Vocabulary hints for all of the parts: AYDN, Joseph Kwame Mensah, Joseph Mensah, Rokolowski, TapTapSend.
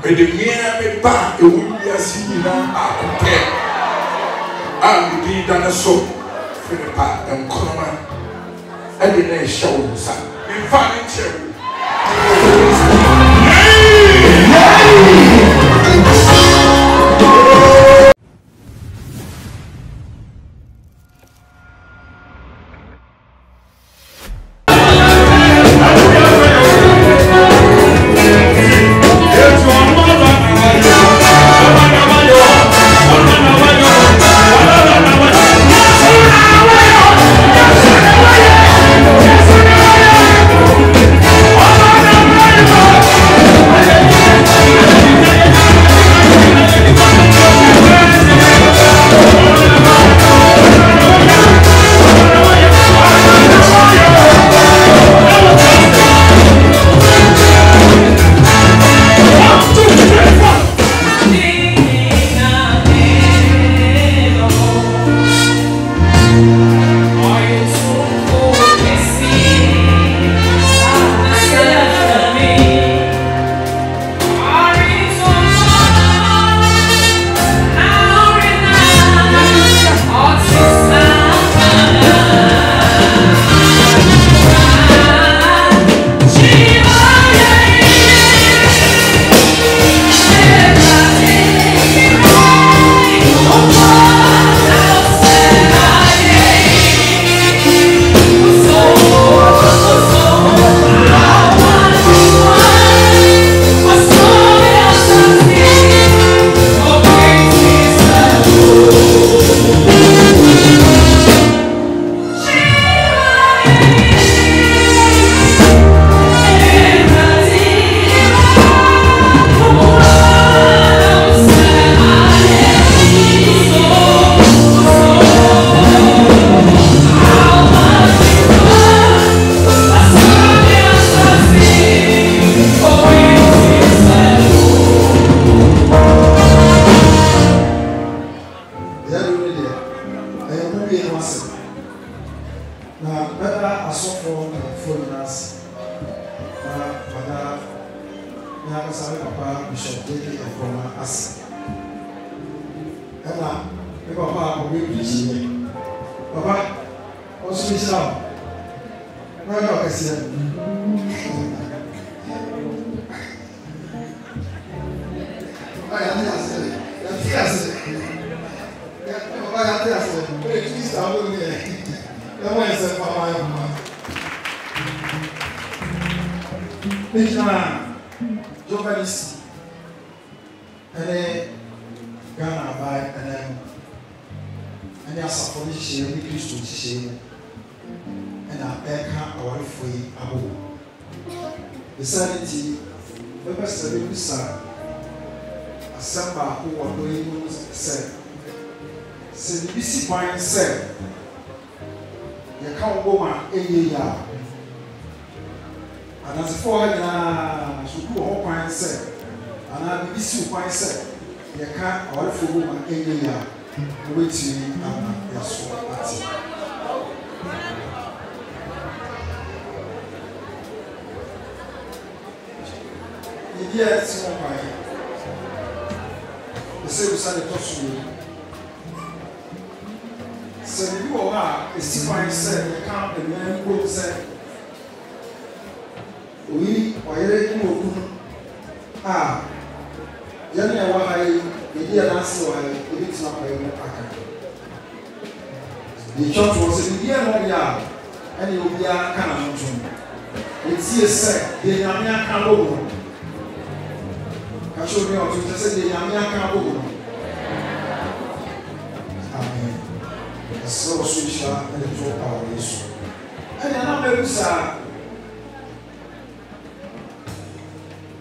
But the mere back, it would be a senior architect. I would be done a soap for the part and corner. And the next show, sir. In furniture.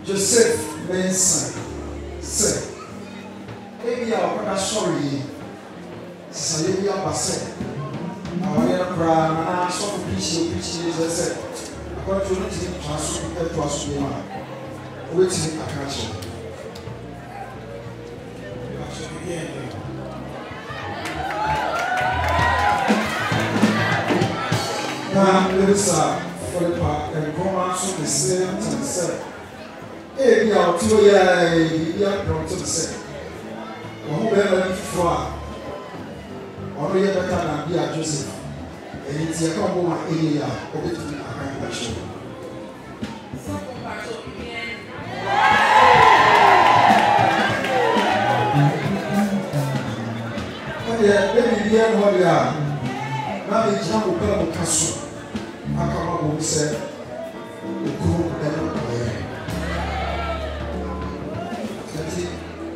Joseph Mensah said, maybe our brother sorry, say we are passing. Our young brother, I saw the preaching, said, I got to listen to us, to us, to man. Wait till I catch him. Now, Mensah, for the part, and come out to the same and said, Hey, we are too young. We are not to be seen. Whoever is far, or we are better than we are Joseph. And it's a couple of area of it to be accomplished. Let me be on what we are. Now the jam will come to castle. I come up with said, the group that will play.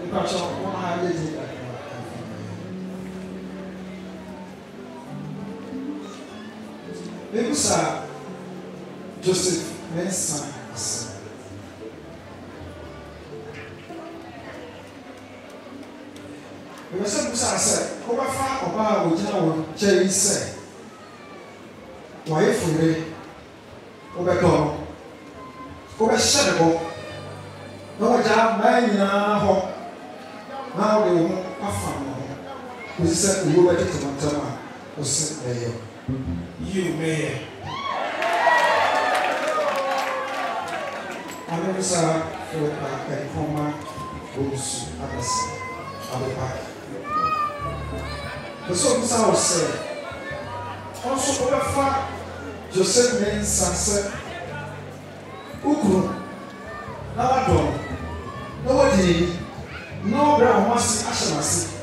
That's all. One hundred. Maybe sir, Joseph Mensah. We must have said, "Over far about which our cherry say, why if we overcome, overshadowable, no job man in our home. Now they won't affirm. We said we will get to Montana or sit there. You may. I never saw for a former goes at us. I'll be back." The song sounds said, also, whatever Joseph Mensah said, Ukru, Nawadon, nobody, no brown mass in Ashanasi.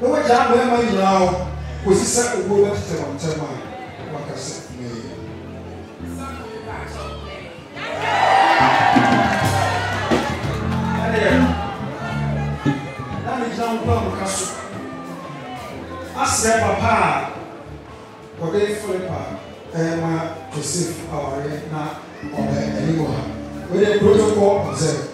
Nobody, I remember you now, was he said, "Go back to him and tell my workers." Say papa, for they flipper, and my Joseph, our na or anyone with a protocol observed.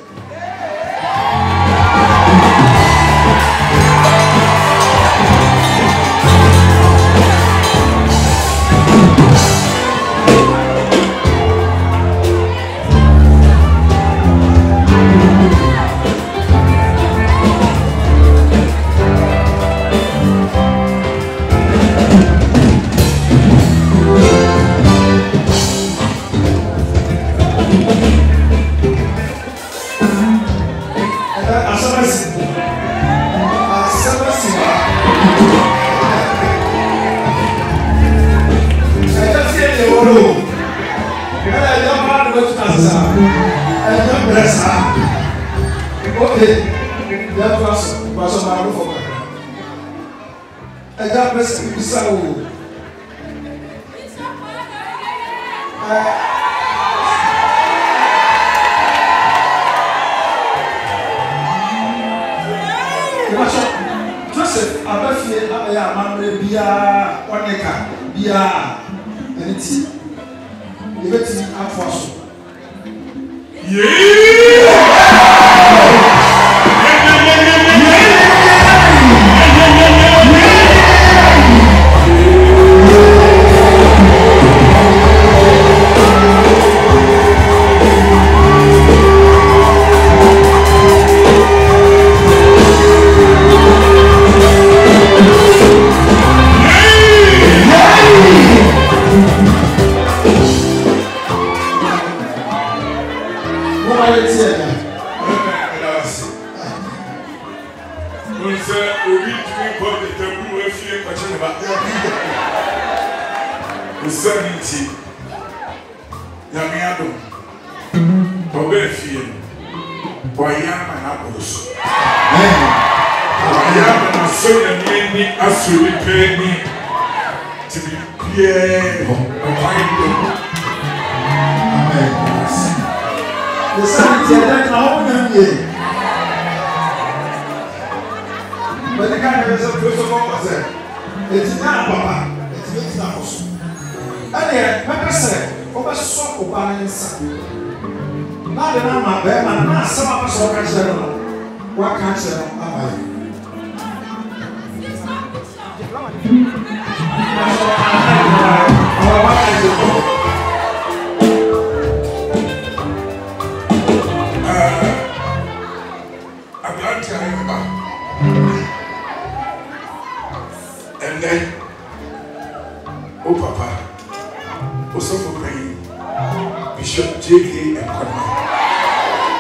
Bishop J.K. and Connor.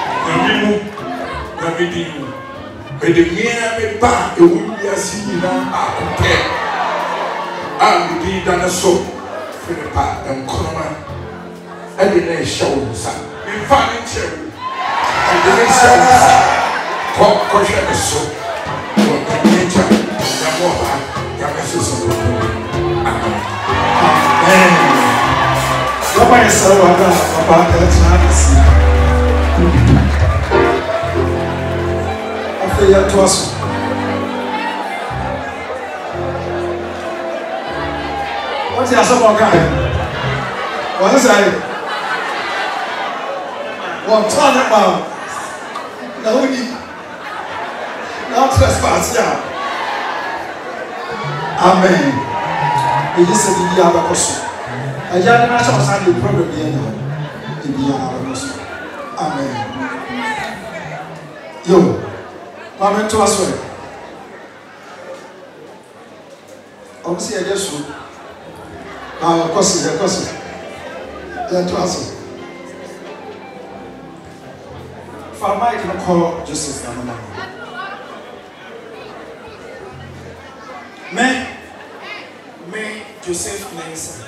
Joseph Mensah,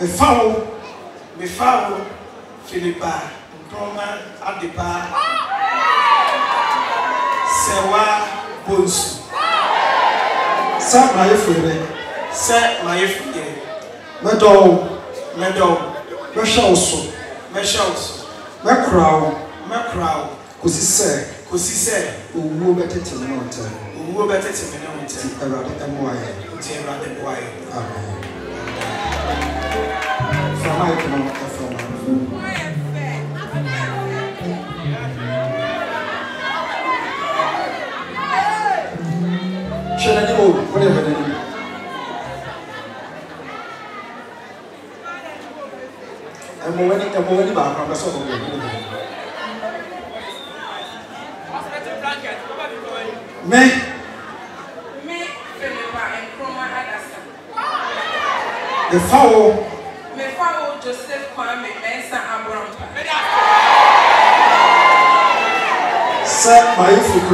me follow Philippa, Roman Adiba, Sewa Bonsu, Set my friend, Medal, Meshouse, my crown, Cosisse, who will better to the mountain, Me follow Joseph Mensah Abram. Set my foot.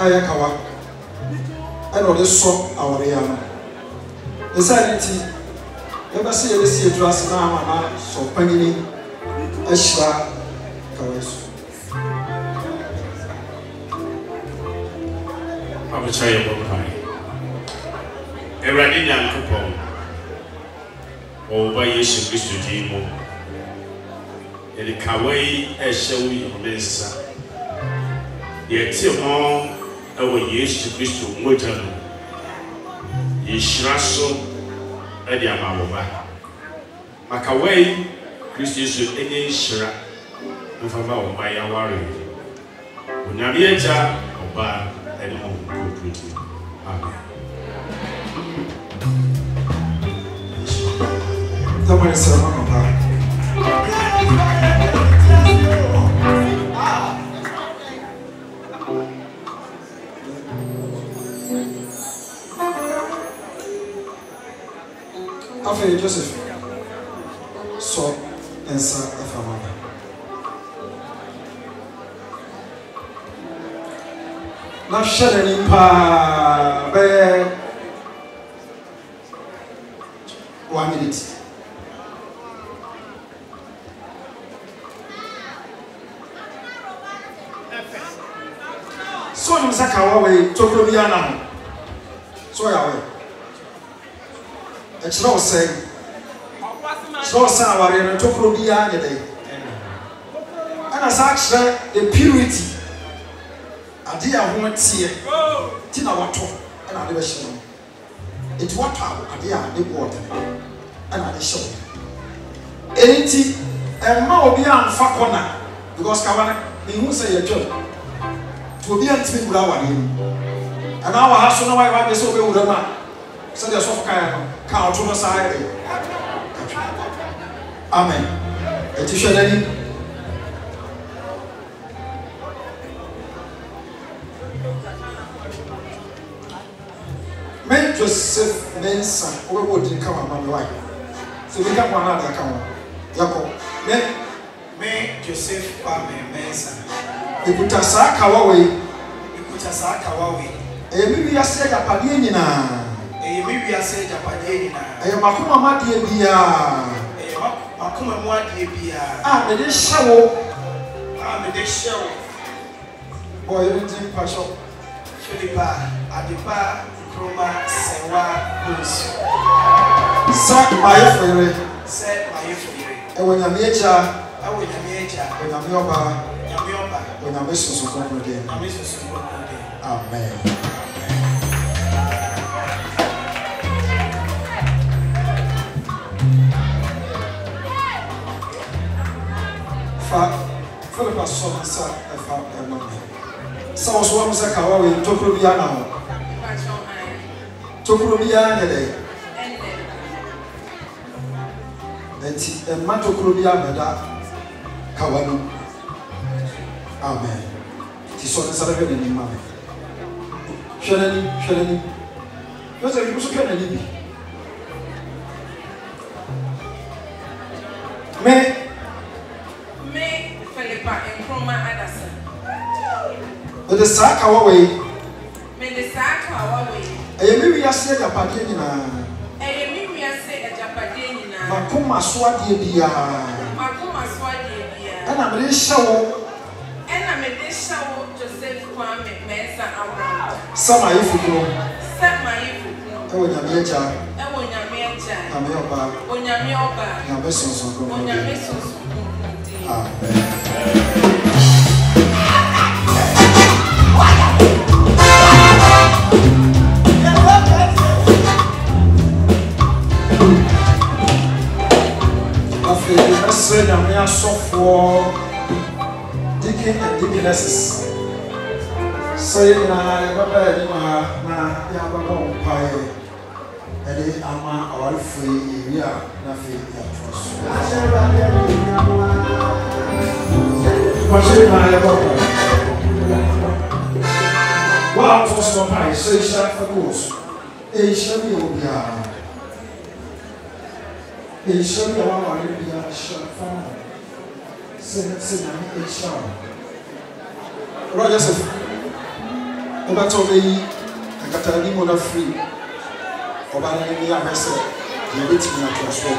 Ayakawa, I know this song our Rihanna. The sanity ever see a sea dress now, Mama, so Panini, Ashra, Kawas. I will try about high. A Radinian coupon over Yesu Christu Jimo, and the Kawaii Eshawi of Mesa. Yet, all our years to Christ to Mutan, Yishraso, Ediamaba, Macaway, Christians to any Shra, and for our by our worry. When Navieta or Bar and home completely. Amen. Someone is a man. Joseph, so, and Sir Afamana. na share ni pa be 1 minute. So you say kawawe tokro bi anam. So yawe. It's not saying. So aware no tokro bi anyede. And as actually the purity adia ho tie ti na wato and ade be shino it wato adia ade water and ade show enti ma obi anfa kona because kawana me hu say your job to obi antimi gura wale and our house no why be so be wura ma so there so faka no ka oto no sai amen etishonani men Joseph Mensah, we wouldn't come among the wife. So we got one another come. Yako. Men Joseph Mensah. The Putasa Kawawe. The Putasa Kawawe. A maybe I said a padina. A maybe I said a padina. A Makuma Matia. A Makuma Matia. Ah, the show. Ah, the show. Boy, you didn't pass up. Adipa. Roma Sewa Bruce. Sack my fairy. Sack my fairy. And when I'm here, when I'm yoba, when I'm Mrs. Sukumbo again. Amen. For the person, I found a woman. Some of us are going to be now. So from yesterday, let's embrace Kawano. Amen. This one is a very good name. Shalini. What's the name? Me, Philippa and Kroma Anderson. The Sakawa way. I said a padina. Makuma Swadia. And I'm a show. Joseph Kwame Mensah. Some are if you know. Some are if you know. For deacon and deaconesses, saying I remember my pie, and they are all free. We are nothing for Roger said, Obatoli, I got a limo free. Obatoli, I said, you're waiting for me to transfer.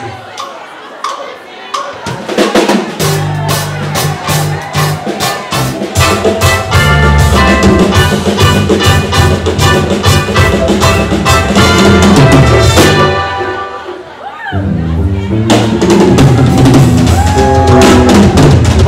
I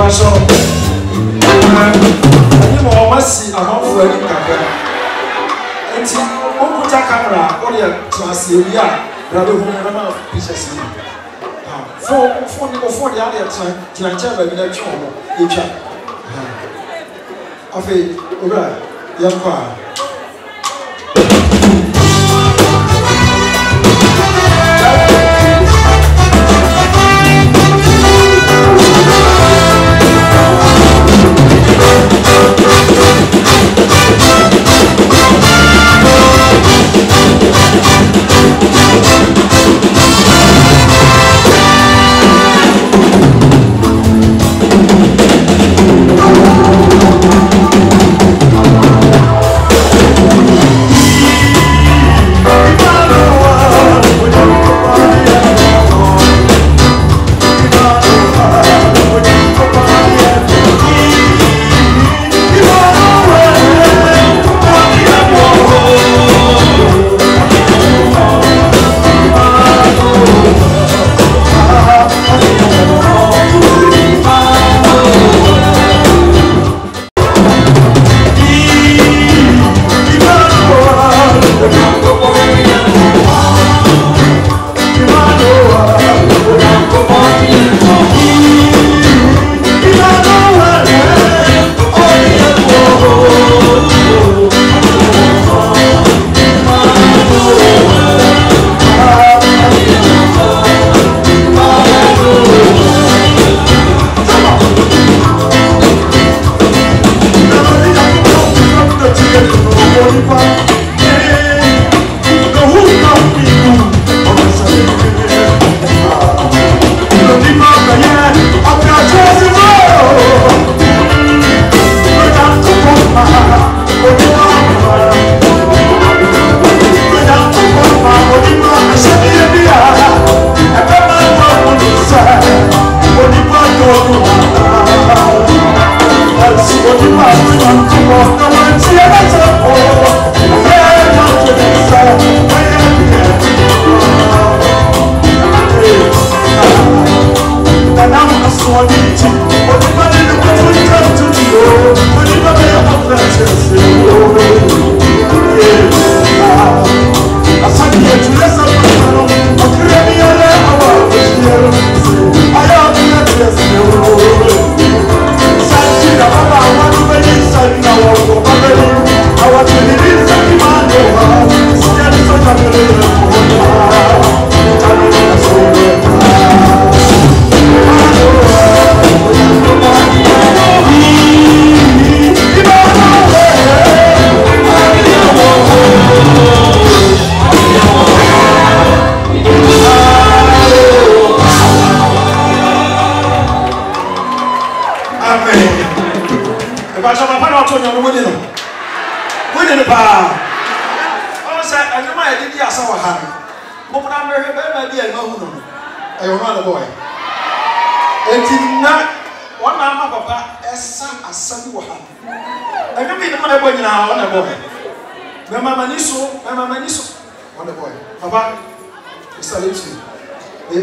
The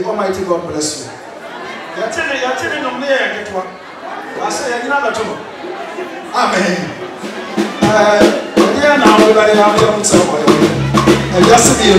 Almighty God bless you. You're telling them there, get one. I say, another two. Amen. But yeah, now everybody have your own somewhere. And just be you.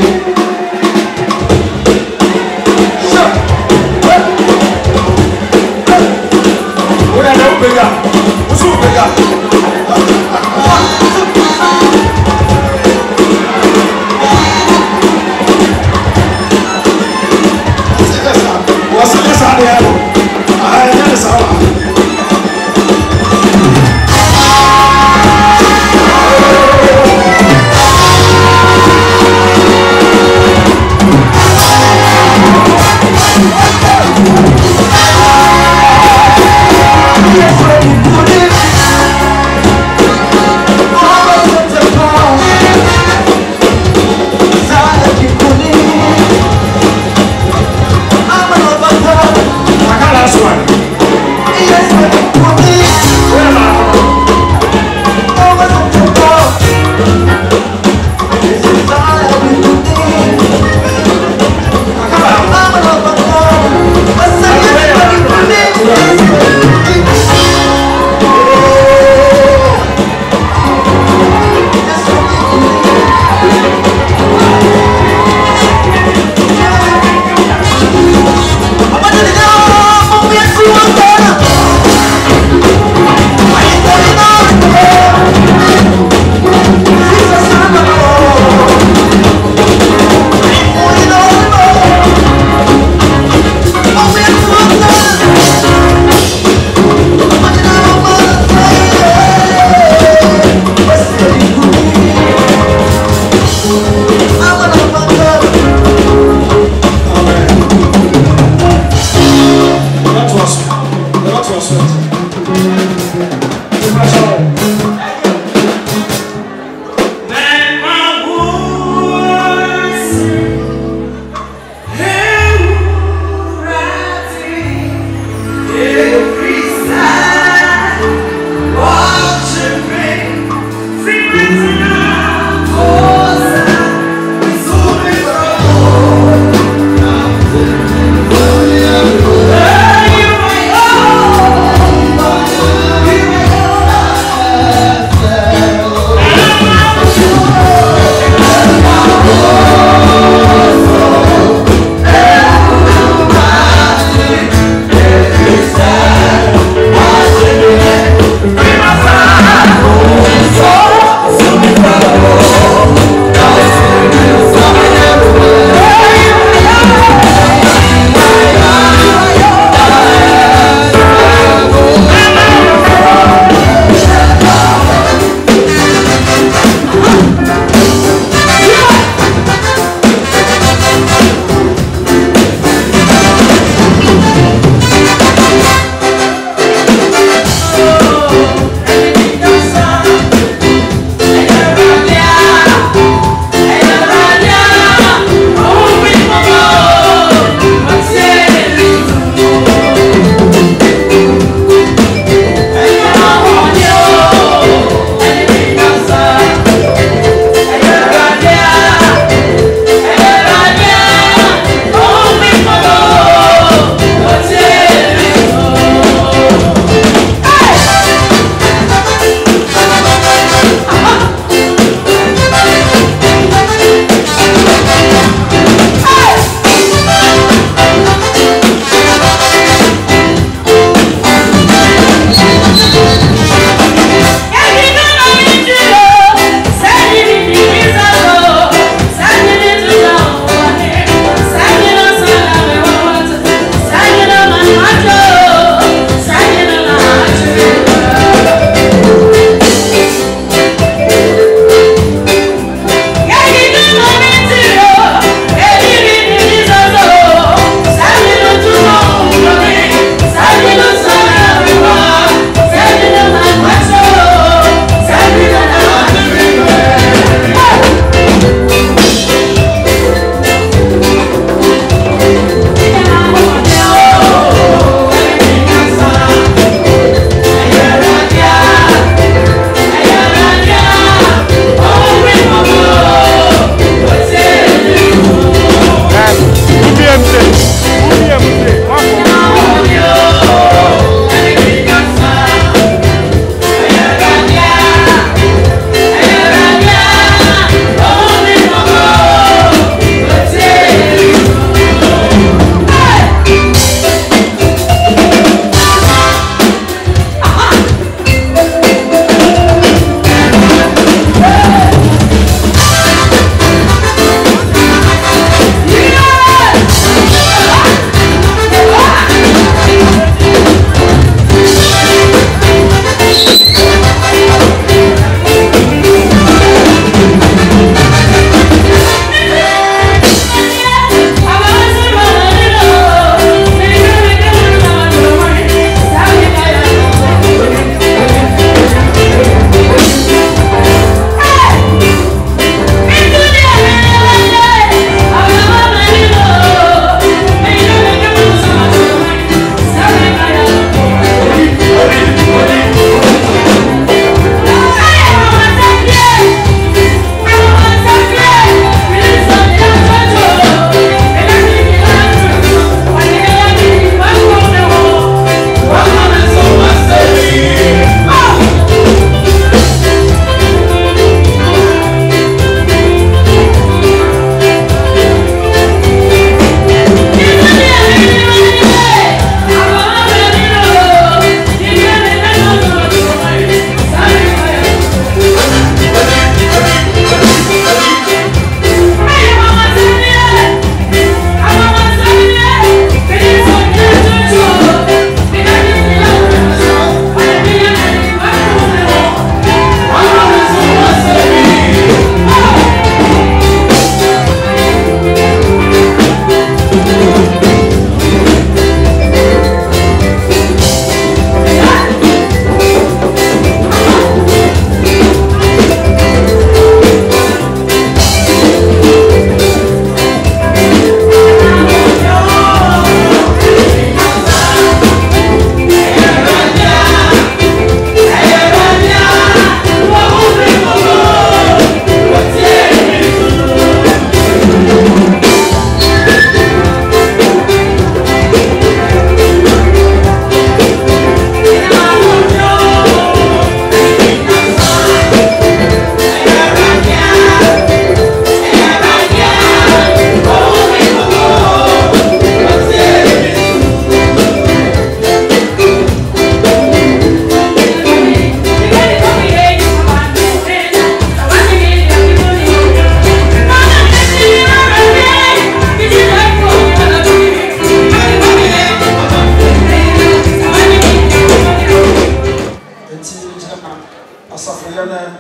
Yana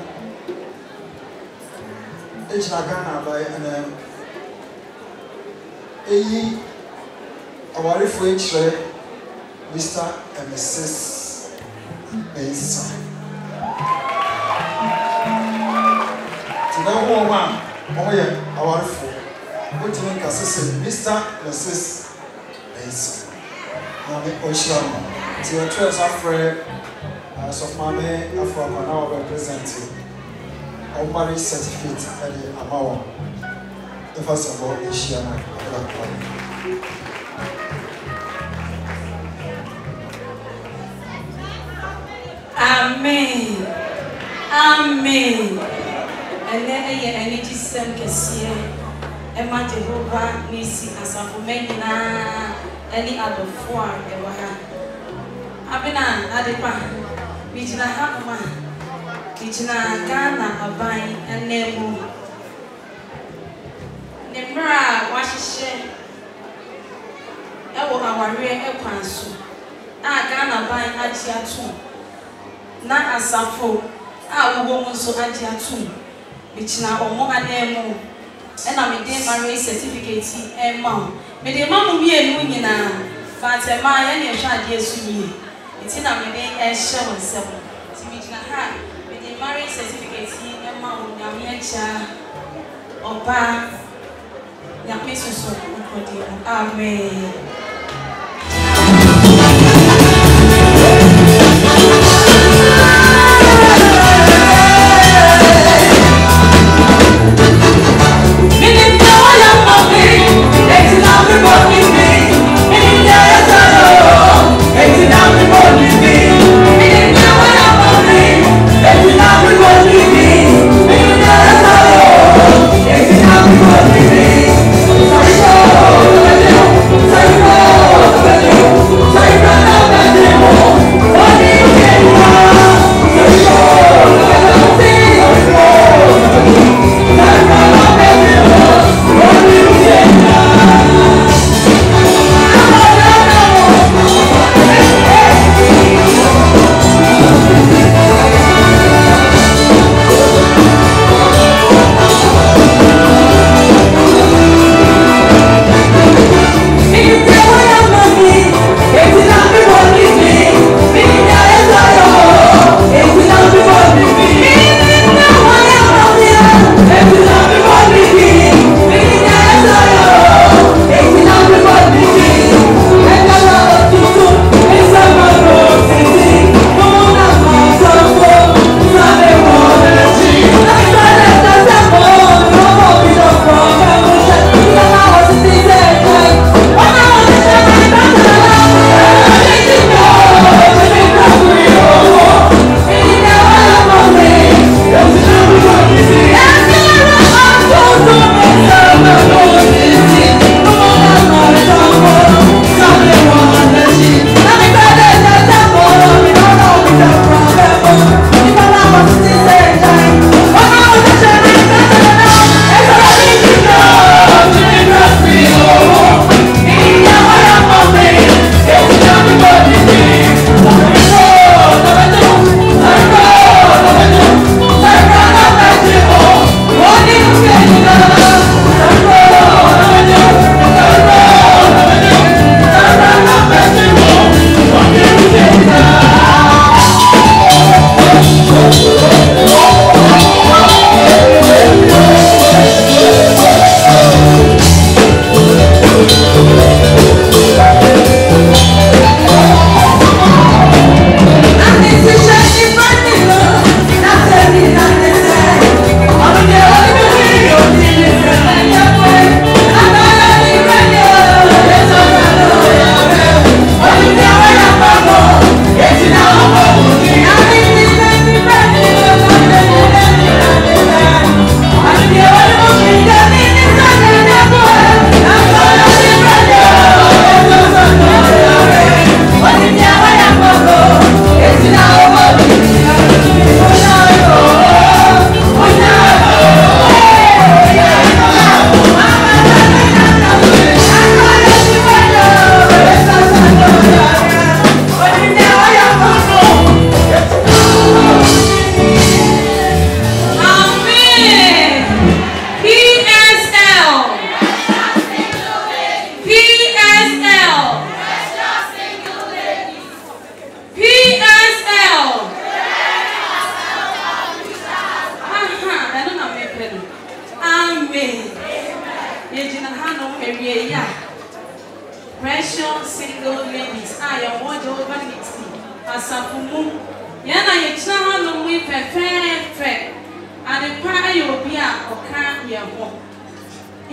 Echagana by an A. Our refuge, Mr. and Mrs. Mensah. Today, woman, our refuge. What do you think? Mr. Mrs. Mensah. I'm the Oshama. To your trust, so mommy, after an hour representing our marriage certificate at the Amawa, the first of all, Asiana, Amen. Amen. And then, I need to send Cassia, Emma Jehovah, Missy, as a woman, any other form. Abena, Adipa. Bijina Hakuma, Bijina Ghana, Abine, and Nemo. Nemra, what she said. Ewo Awaria Epansu. Ah, Ghana, Abine, Ajiatu. Na Asafo, ah, woman so Ajiatu. Bijina Omo and Nemo. And I'm a day marriage certificate, and mom. May the mamma be a union, but a man and a child, yes, you. It's in a day and show myself. To be with the marriage certificate, Emma would have made a or bath. The patients of the Amen. Thank you.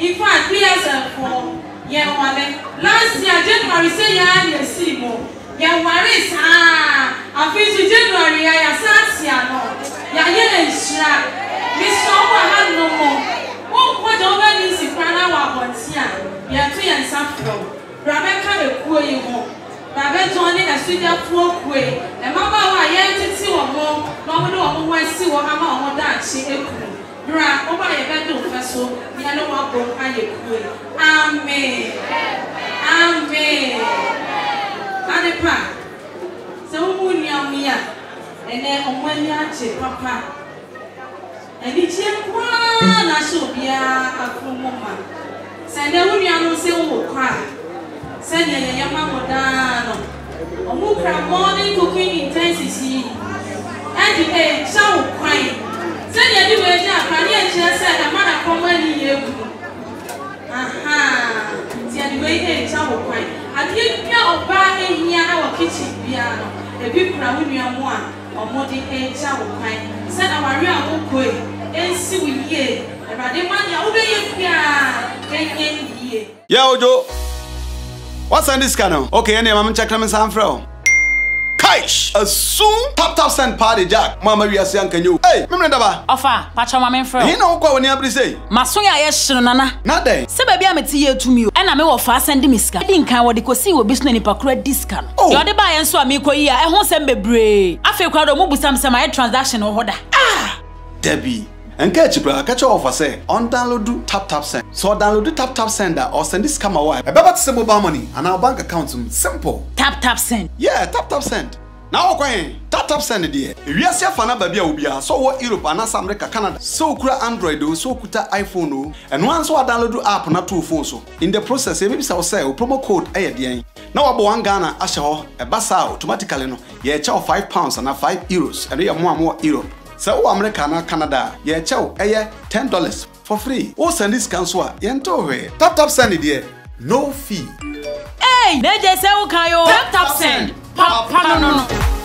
In fact, we as a for last year, January, say, yeah, see more. Yeah, what is I feel January, I assess ya no. Yeah, yeah, no more. Oh, what over is the Pranawa once ya? Yeah, 3 and some. Rebecca, poor you more. Rebecca, only a student walk way. And Mamma, I had to see what more. No, I see what I'm on that she. Bra, over your bedroom vessel, we are no one broke and you could. Amen. Amen. Adepa. So, who near me? And then on one yard, papa. And it's him one, I shall be a full woman. Send the woman, say, oh, cry. Send the young mamma down. A mook morning cooking intensity. And the egg shall cry. Send your new agent, Pania said, a man of common year. Aha, the anyway, a child of mine. I think you are buying here our kitchen piano, a big crowd with your one, or more than a child of mine. Send our real book, and see we ye, and I demand your obey. Yo, Joe, what's on this canal? Okay, and I'm checking some from. As soon TapTapSend party Jack, Mama, we are saying, can you? Hey, remember that? Offer, Pacha, my friend. You know what you say? Masunya, yes, Nana. Not there. Say, baby, I'm a tear to me, and I'm a fast and demiska. I think I would see what business in Pacred discount. Oh, you're the buy and so I make a year. I won't send me brave. I feel quite a move with some of transaction or order. Ah, Debbie. And catch your offer say on download TapTapSend. So download the TapTapSend or send this camera wire. About some mobile money and our bank account. Simple. TapTapSend. Yeah, TapTapSend. Now okay. TapTapSend dear. We are here for another baby. So what Europe and South America, Canada. So kura Android so kuta iPhone and once we download the app na 2 phones so. In the process, maybe say we promo code AYDN. Now abo one Ghana asho a basa automatically no. Yeah, chow £5 and €5 and we are more Europe. So America and Canada, yeah, chow, $10 for free. Oh, send this cancel, yentowe. TapTapSend it here, no fee. Hey, they just say, okay, TapTapSend. Papa, no.